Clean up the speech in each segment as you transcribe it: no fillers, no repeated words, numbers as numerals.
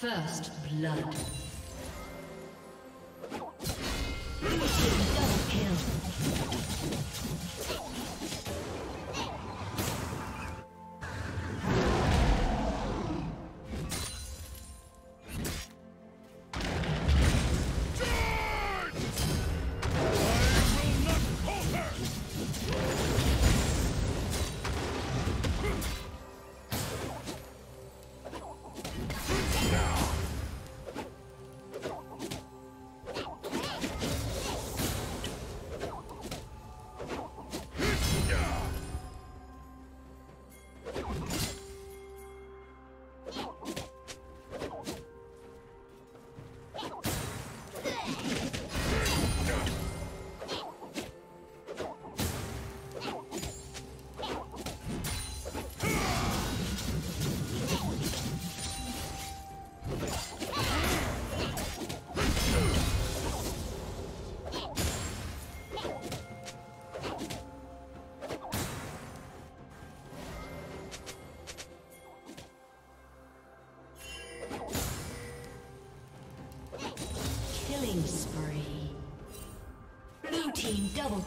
First blood. Double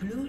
Blue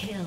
kill.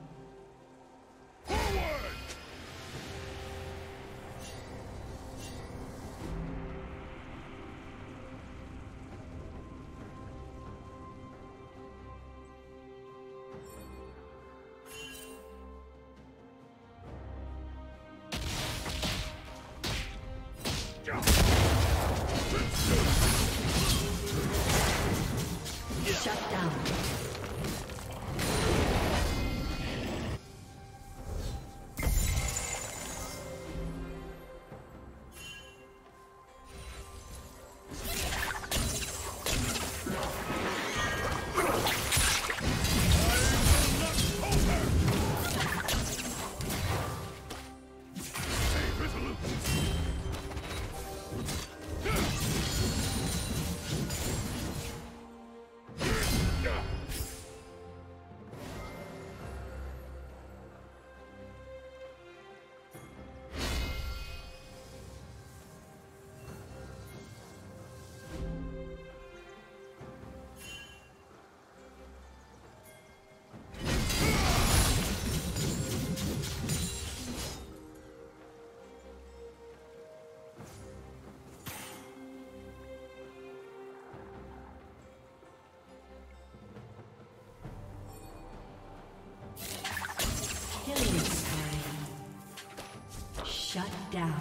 Shut down. Shut down.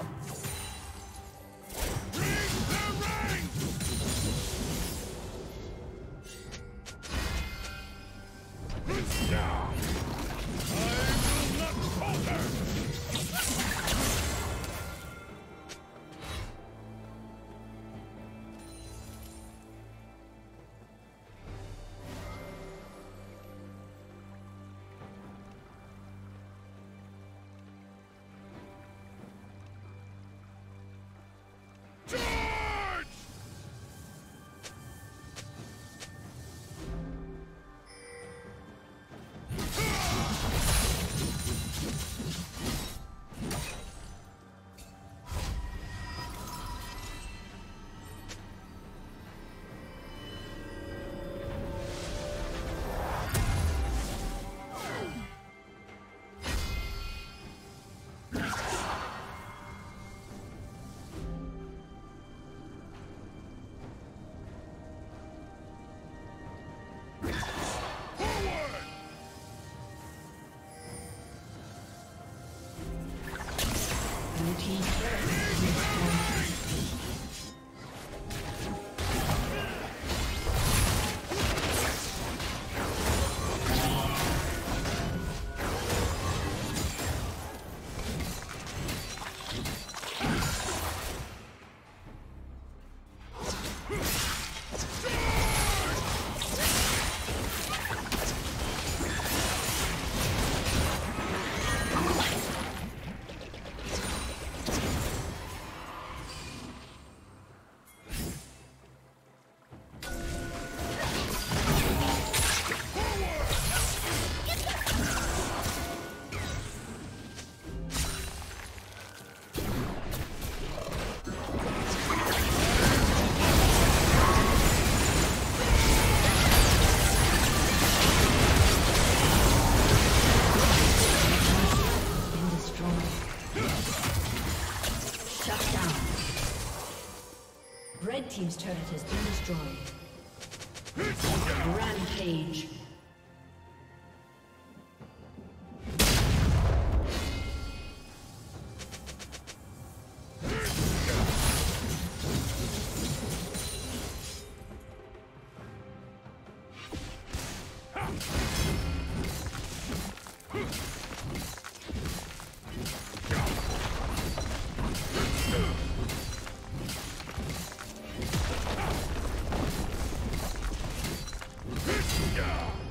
Team's turret has been destroyed. Rampage. Yeah.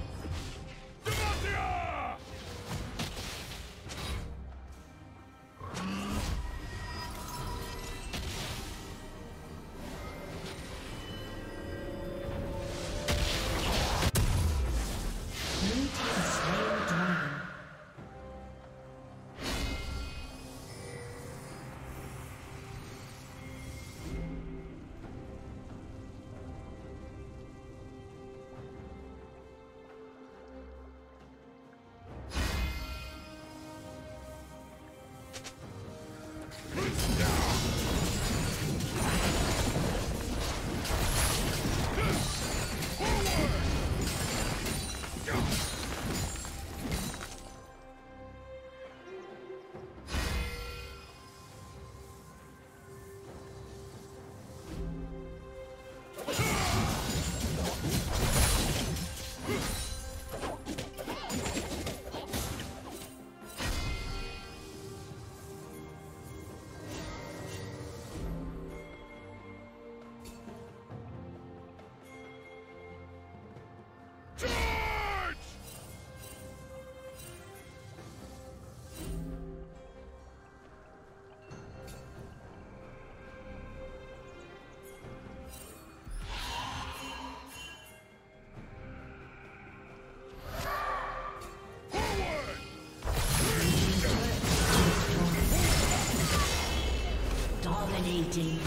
Dominating.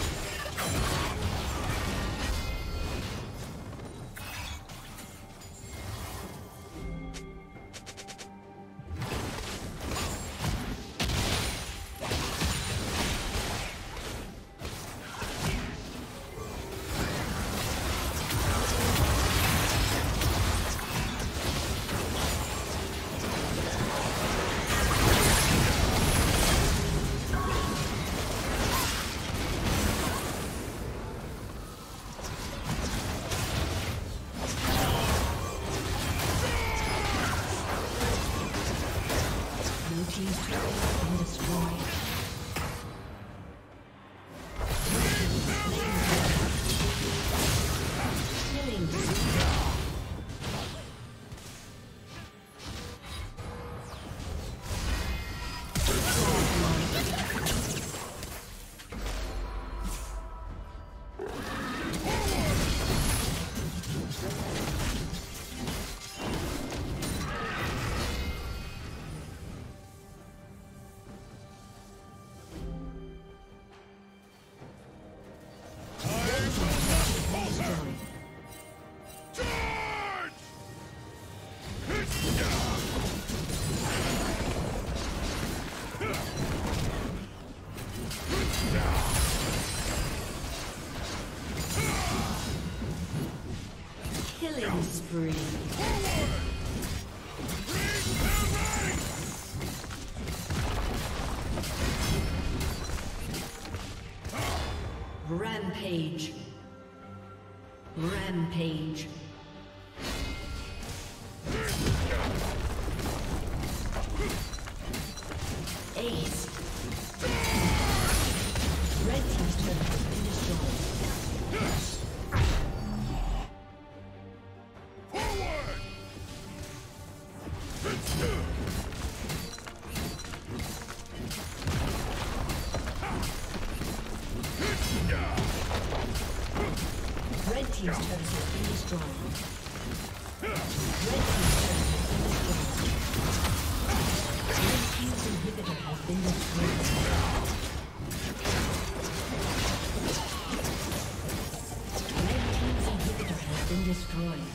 Spree. Rampage. Rampage. Ace. Red team's turret has been destroyed. Red team's turret has been destroyed. Red team's turret has been destroyed. Red team's inhibitor has been destroyed. Red team's inhibitor has been destroyed.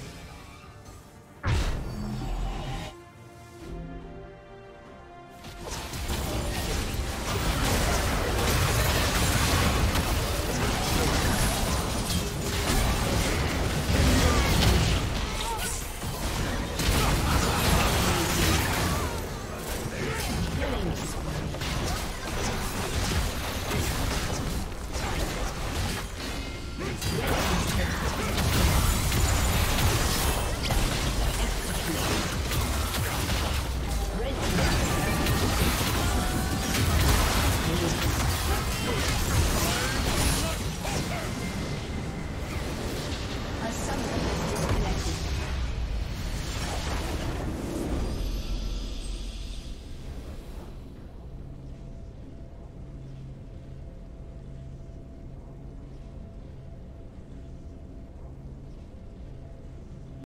Something.